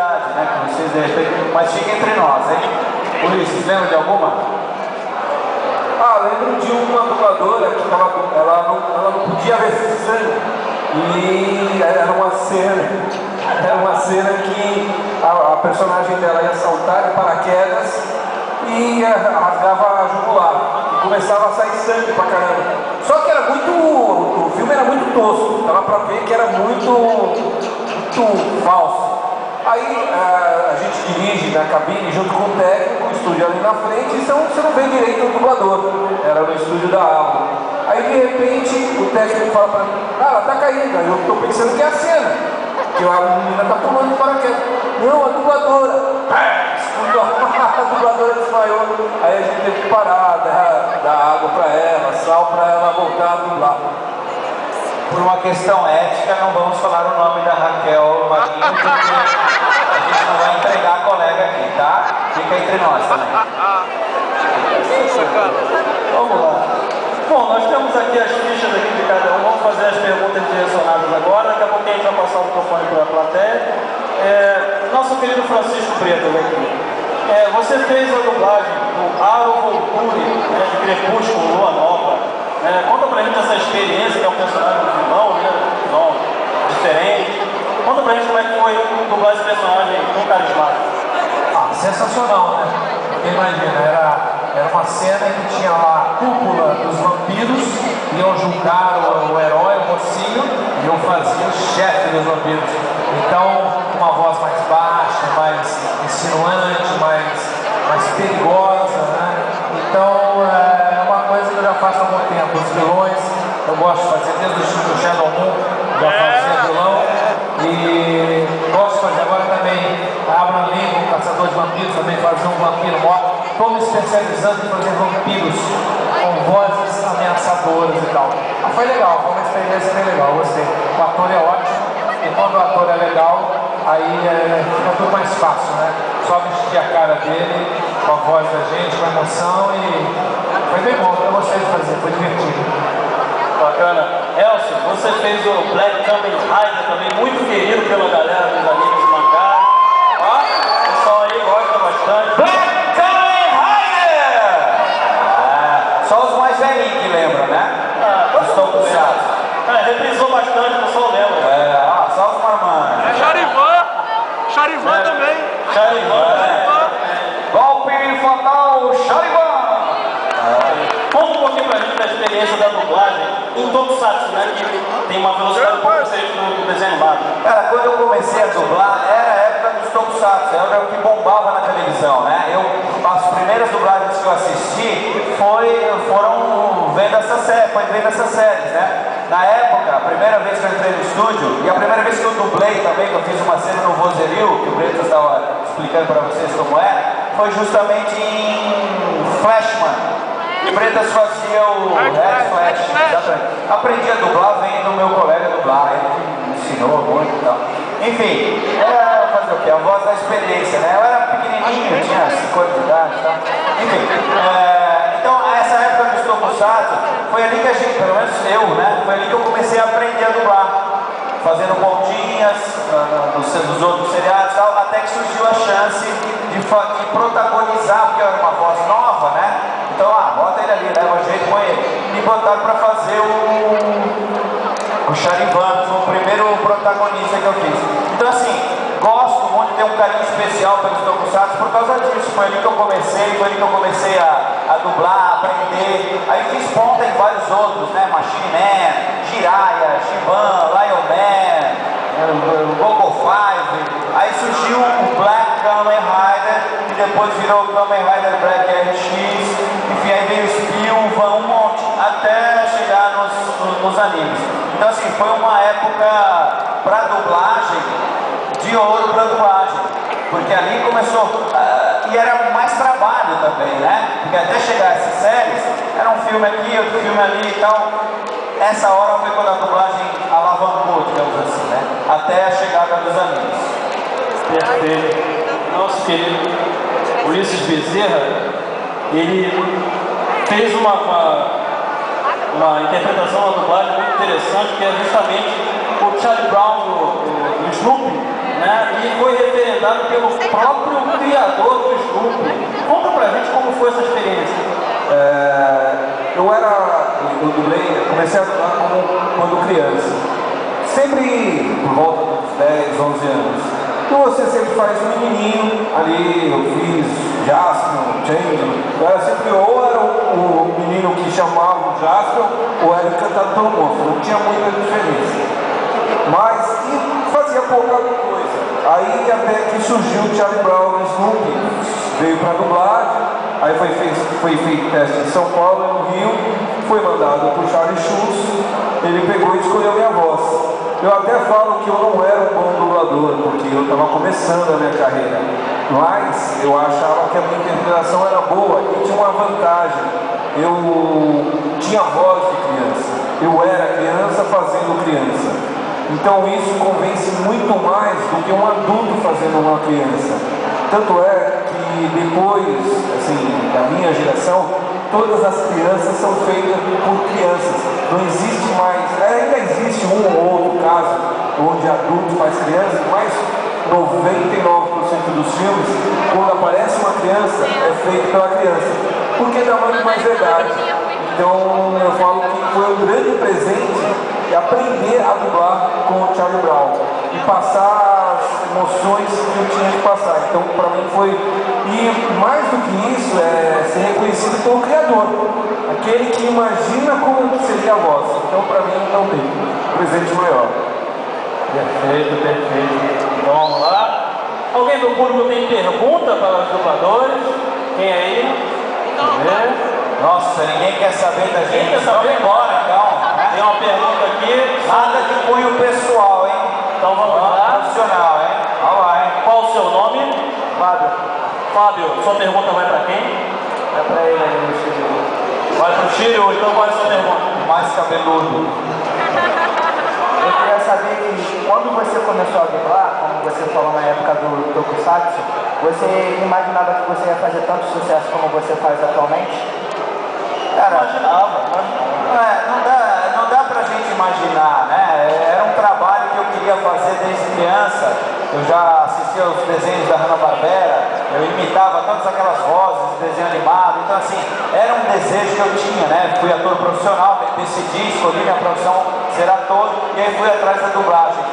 curiosidade, né, com vocês de repente, mas fica entre nós, hein? Ulisses, lembra de alguma? Ah, lembro de uma dubladora que ela não podia ver sangue, e era uma cena que a personagem dela ia saltar de paraquedas e rasgava a jugular. Começava a sair sangue pra caramba. Só que era muito... o filme era muito tosco. Dava pra ver que era muito falso. Aí a gente dirige na cabine junto com o técnico, o estúdio ali na frente, então você não vê direito o dublador. Era no estúdio da aula. Aí de repente o técnico fala pra mim, ela tá caindo. Aí eu tô pensando que é a cena, que a menina tá pulando de paraquedas. Não, a dubladora. A dubladora desmaiou. Aí a gente teve que parar, dar água pra ela, sal pra ela voltar a dublar. Por uma questão ética, não vamos falar o nome da Raquel Marinho, porque a gente não vai entregar a colega aqui, tá? Fica entre nós também. Vamos lá. Bom, nós temos aqui as fichas aqui de cada um. Vamos fazer as perguntas direcionadas agora. Daqui a pouco a gente vai passar o microfone para a plateia. Nosso querido Francisco Brêtas aqui. Você fez a dublagem do Aro Volturi, né, de Crepúsculo, Lua Nova. Conta pra gente essa experiência, que é um personagem do vilão, né? Não, diferente. Conta pra gente como é que foi dublar esse personagem tão carismático. Ah, sensacional, né? Porque imagina, era uma cena que tinha lá a cúpula dos vampiros, iam julgar o herói, o mocinho, e eu fazia o chefe dos vampiros. Então, uma voz mais baixa, mais insinuante, mais perigosa, né? Então é uma coisa que eu já faço há muito tempo. Os vilões, eu gosto de fazer desde o Chico Shadow Moon, já fazia vilão. E gosto de fazer agora também Abraham Lincoln, Caçador de Vampiros, também fazia um vampiro morto. Estou me especializando em fazer vampiros com vozes ameaçadoras e tal. Mas foi legal, foi uma experiência bem legal, gostei. O ator é ótimo, e quando o ator é legal, aí fica tudo mais fácil, né? Só vestir a cara dele, com a voz da gente, com a emoção, e foi bem bom, eu gostei de fazer, foi divertido. Bacana. Elson, você fez o Black Kamen Rider também, muito querido pela galera dos amigos do mangá. O pessoal aí gosta bastante. Black Kamen Rider! Só os mais velhinhos que lembram, né? Estão puxados. Reprisou bastante, o pessoal lembra. Só os marmanjos. Chariband também. Chariband. Golpe fatal, Chariband. Conta um pouquinho pra gente da experiência da dublagem em Tom Sato, né? Que tem uma velocidade no desenho animado. Cara, quando eu comecei a dublar, era a época dos Tom Sato, era o que bombava na televisão, né? As primeiras dublagens que eu assisti foram vendo essas séries, né? Na época, a primeira vez que eu entrei no estúdio, e a primeira vez que eu dublei também, que eu fiz uma cena no Vozerio, que o Brêtas estava explicando para vocês como é, foi justamente em Flashman. E o Brêtas fazia o Flash, exatamente. Aprendi a dublar vendo o meu colega dublar, ele me ensinou muito e tal. Enfim, era fazer o quê? A voz da experiência, né? Eu era pequenininho, tinha 50 de idade e tal. Enfim, então essa época do Tokusatsu, foi ali que a gente, pelo menos eu, né? Foi ali que eu comecei a aprender a dublar, fazendo pontinhas dos outros seriados e tal, até que surgiu a chance de protagonizar, porque era uma voz nova, né? Então, bota ele ali, leva jeito com ele. Me botaram pra fazer o Chariband, foi o primeiro protagonista que eu fiz. Então, assim, gosto muito, tenho um carinho especial pelos tokusatsu por causa disso. Foi ali que eu comecei, a dublar, a aprender. Aí fiz ponta em vários outros, né? Machine Man, Jiraiya, Chivan, Lion Man, Gogo 5. Aí surgiu o Black Kamen Rider, que depois virou o Kamen Rider Black RX. Enfim, aí veio o Spilvan, um monte, até chegar nos animes. Então, assim, foi uma época pra dublagem, de ouro pra dublagem. Porque ali começou... e era mais trabalho também, né? Porque até chegar a essas séries, era um filme aqui, outro filme ali e tal. Essa hora foi quando a dublagem alavancou, digamos assim, né? Até a chegada dos amigos. Perfeito. Nosso querido Ulisses Bezerra, ele fez uma interpretação da dublagem muito interessante, que é justamente o Charlie Brown do Snoopy, né? E foi referente interpretado pelo próprio criador do Snoopy. Conta pra gente como foi essa experiência. Eu dublei, comecei a dublar quando criança. Sempre por volta dos 10, 11 anos. Então você sempre faz um menininho ali, eu fiz Jasper, Chandler. Eu era sempre ou era o menino que chamava o Jasper ou era encantado pelo monstro. Não tinha muita diferença. Mas e fazia pouca coisa. Aí até que surgiu o Charlie Brown e Snoopy, veio para dublagem, aí foi feito teste em São Paulo, no Rio, foi mandado para o Charlie Schultz, ele pegou e escolheu minha voz. Eu até falo que eu não era um bom dublador, porque eu estava começando a minha carreira, mas eu achava que a minha interpretação era boa e tinha uma vantagem, eu tinha voz de criança, eu era criança fazendo criança. Então isso convence muito mais do que um adulto fazendo uma criança. Tanto é que depois, assim, da minha geração, todas as crianças são feitas por crianças. Não existe mais, ainda existe um ou outro caso onde adulto faz criança, mas 99% dos filmes, quando aparece uma criança, é feito pela criança. Porque dá muito mais verdade. Então eu falo que foi um grande presente aprender a dublar com o Charlie Brown e passar as emoções que eu tinha de passar. Então, para mim foi... E mais do que isso, é ser reconhecido pelo criador, aquele que imagina como seria a voz. Então, para mim, não tem presente maior. Perfeito, perfeito. Vamos lá. Alguém do público tem pergunta para os dubladores? Quem aí? É. Nossa, ninguém quer saber da gente. Quem quer saber agora, então. Tem uma pergunta aqui, nada de cunho pessoal, hein? Então vamos lá. Profissional, hein? Vamos lá, hein? Qual o seu nome? Fábio. Fábio, sua pergunta vai pra quem? Vai pra ele aí, meu filho. Vai pro Chirio, então vai sua pergunta. Mais cabeludo. Eu queria saber, quando você começou a dublar, como você falou na época do Tokusatsu, você imaginava que você ia fazer tanto sucesso como você faz atualmente? Cara, não dá pra gente imaginar, né? Era um trabalho que eu queria fazer desde criança. Eu já assistia aos desenhos da Hanna-Barbera, eu imitava todas aquelas vozes, desenho animado. Então, assim, era um desejo que eu tinha, né? Fui ator profissional, decidi, escolhi minha profissão ser ator e aí fui atrás da dublagem.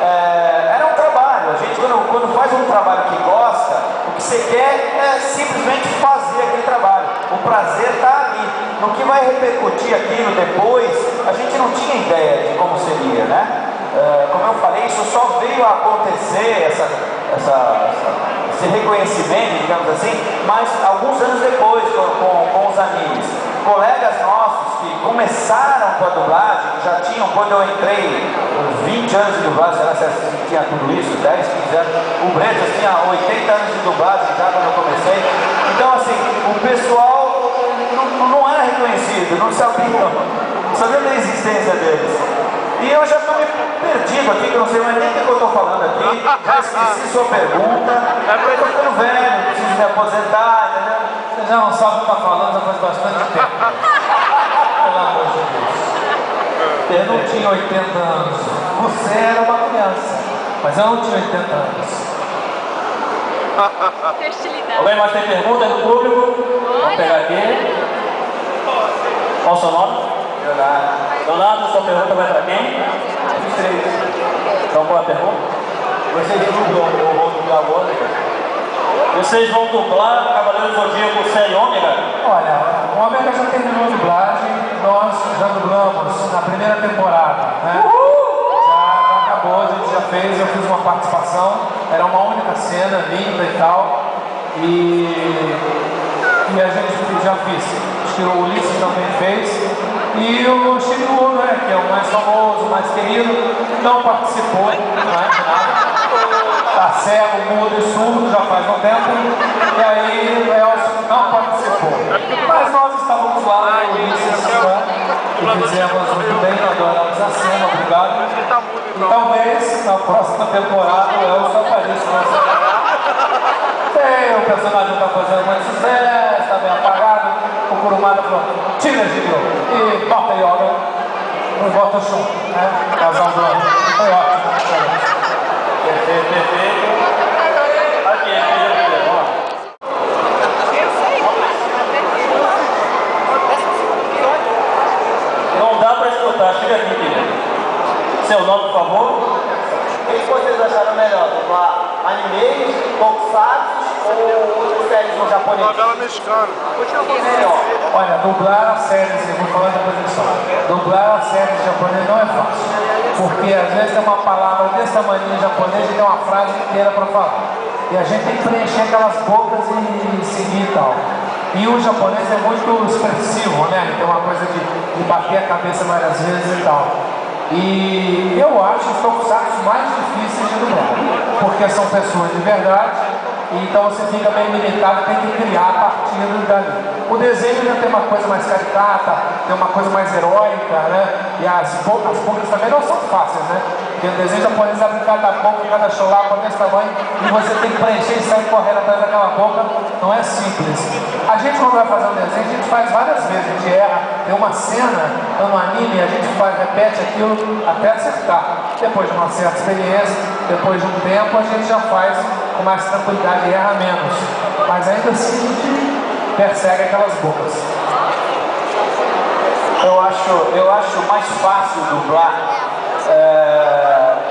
Era um trabalho. A gente, quando faz um trabalho que gosta, o que você quer é simplesmente fazer aquele trabalho. O prazer tá ali. No que vai repercutir aquilo depois, a gente não tinha ideia de como seria, né? Como eu falei, isso só veio a acontecer, esse reconhecimento, digamos assim, mas alguns anos depois com os amigos. Colegas nossos que começaram com a dublagem, já tinham, quando eu entrei, 20 anos de dublagem, será que tinha tudo isso, 10, 15 anos, o Brêtas tinha 80 anos de dublagem já quando eu comecei. Então, assim, o pessoal não era reconhecido, não sabia da existência deles. E eu já estou me perdido aqui, que eu não sei mais nem o que eu estou falando aqui. Já esqueci sua pergunta. É porque eu estou ficando velho, preciso me aposentar, entendeu? Você já não sabe o que está falando, já faz bastante tempo. Pelo amor de Deus. Eu não tinha 80 anos. Você era uma criança, mas eu não tinha 80 anos. Alguém mais tem perguntas do público? Vamos pegar aqui. Qual o seu nome? Leonardo. Leonardo, sua pergunta vai para quem? Então qual a pergunta? Vocês vão dublar o Cavaleiros do Zodíaco série Ômega? Olha, o Ômega já terminou a dublagem, nós já dublamos na primeira temporada, né? A gente já fez, eu fiz uma participação, era uma única cena, linda e tal, e a gente já fez, acho que o Ulisses também fez, e o Chivan, né, que é o mais famoso, mais querido, não participou, né, de nada, tá cego, mudo e surdo, já faz um tempo, e aí o Elson não participou, mas nós estávamos lá, o Ulisses, e fizemos muito bem, adoramos a cena, obrigado. Talvez na próxima temporada eu só faria isso nessa temporada. O personagem está fazendo mais sucesso, está bem apagado. O Kurumada falou: tira Gigio e bota Yoga. Não bota o chum, né? Casal do ano. Foi ótimo. Perfeito, perfeito. acharam melhor? Animes, tokusatsu ou séries no japonês? Novela mexicana. Olha, dublar a série, eu vou falar depois do som. Dublar a série em japonês não é fácil. Porque às vezes tem uma palavra dessa maneira em japonês e tem uma frase inteira para falar. E a gente tem que preencher aquelas bocas e seguir e tal. E o japonês é muito expressivo, né? Tem uma coisa de bater a cabeça várias vezes e tal. E eu acho os tokusatsu mais difíceis de dublar, porque são pessoas de verdade, então você fica bem limitado, tem que criar a partir dali. O desenho já tem uma coisa mais caricata, tem uma coisa mais heróica, né? E as bocas também não são fáceis, né? Porque o desenho japonês abre cada boca, cada chulapa desse tamanho, e você tem que preencher e sair correndo atrás daquela boca, não é simples. A gente, quando vai fazer um desenho, a gente faz várias vezes, a gente erra, tem uma cena, então no anime, a gente faz, repete aquilo até acertar. Depois de uma certa experiência, depois de um tempo, a gente já faz com mais tranquilidade e erra menos. Mas ainda assim, a gente persegue aquelas bocas. Eu acho mais fácil dublar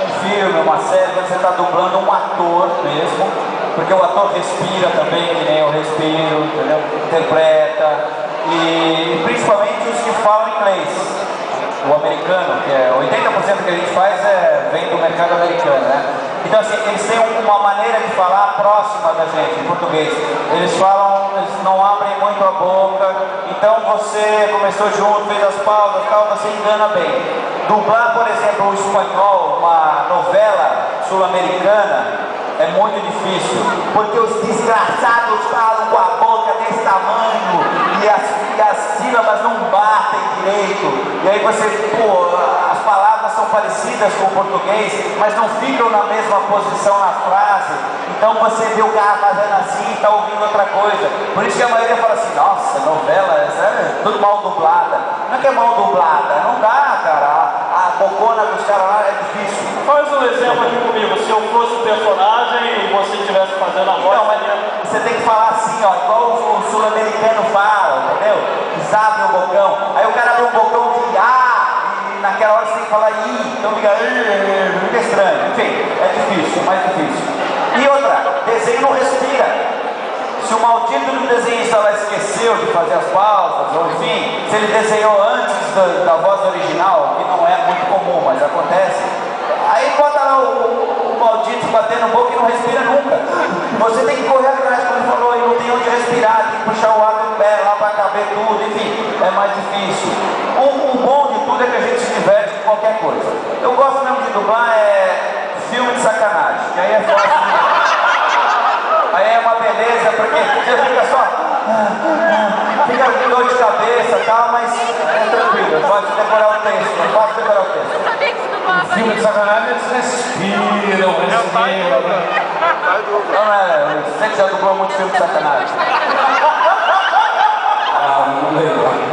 um filme, uma série, quando você está dublando um ator mesmo, porque o ator respira também, que nem eu respiro, entendeu? Interpreta, e principalmente os que falam inglês. O americano, que é 80% do que a gente faz vem do mercado americano, né? Então assim, eles têm uma maneira de falar próxima da gente, em português. Eles falam, eles não abrem muito a boca, então você começou junto, fez as pausas, tal, você engana bem. Dublar, por exemplo, o espanhol, uma novela sul-americana, é muito difícil, porque os desgraçados falam com a boca desse tamanho e as sílabas não batem direito. E aí você, pô, as palavras são parecidas com o português, mas não ficam na mesma posição na frase. Então você vê o cara fazendo assim e tá ouvindo outra coisa. Por isso que a maioria fala assim, nossa, novela, é tudo mal dublada. Não é que é mal dublada, não dá, cara. A bocona dos caras lá é difícil. Faz um exemplo aqui comigo, se eu fosse o personagem e você estivesse fazendo a voz... Não, mas você tem que falar assim, ó, igual o sul-americano fala, entendeu? Eles abrem o bocão, aí o cara abre um bocão de A, e naquela hora você tem que falar I, então fica... Fica estranho, enfim, é difícil, mais difícil. E outra, desenho não respira. Se o maldito do desenhista lá esqueceu de fazer as pausas, ou enfim, se ele desenhou antes da voz original, que não é muito comum, mas acontece, aí bota lá o maldito batendo boca e não respira nunca. Você tem que correr atrás, como ele falou, e não tem onde respirar, tem que puxar o ar do pé lá para caber tudo, enfim, é mais difícil. O bom de tudo é que a gente se diverte com qualquer coisa. Eu gosto mesmo de dublar, é filme de sacanagem, que aí é fácil. Aí é uma beleza, porque você fica só... Fica com dor de cabeça e tal, mas é tranquilo, pode decorar o texto, pode decorar o texto. Eu sabia que você dublava isso. O filme de sacanagem, eles respiram, respiram. Não, você já dublou muito filme de sacanagem. Não lembro.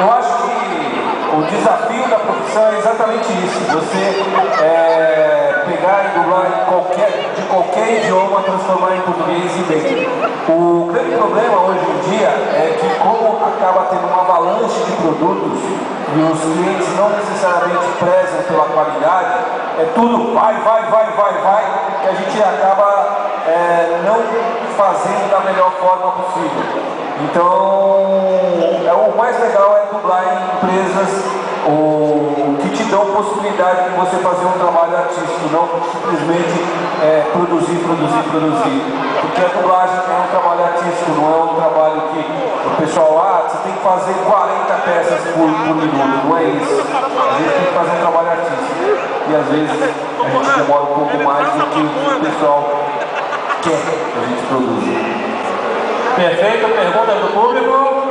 Eu acho que o desafio da profissão é exatamente isso. Você pegar e dublar de qualquer idioma, transformar em português e bem. O grande problema hoje em dia é que, como acaba tendo uma avalanche de produtos e os clientes não necessariamente prezam pela qualidade, é tudo vai, que a gente acaba não fazendo da melhor forma possível. Então, o mais legal é dublar em empresas que te dão possibilidade de você fazer um trabalho artístico, não simplesmente produzir. Porque a dublagem é um trabalho artístico, não é um trabalho que o pessoal, você tem que fazer 40 peças por minuto, não é isso. A gente tem que fazer um trabalho artístico. E às vezes a gente demora um pouco mais do que o pessoal quer que a gente produza. Perfeita pergunta do público.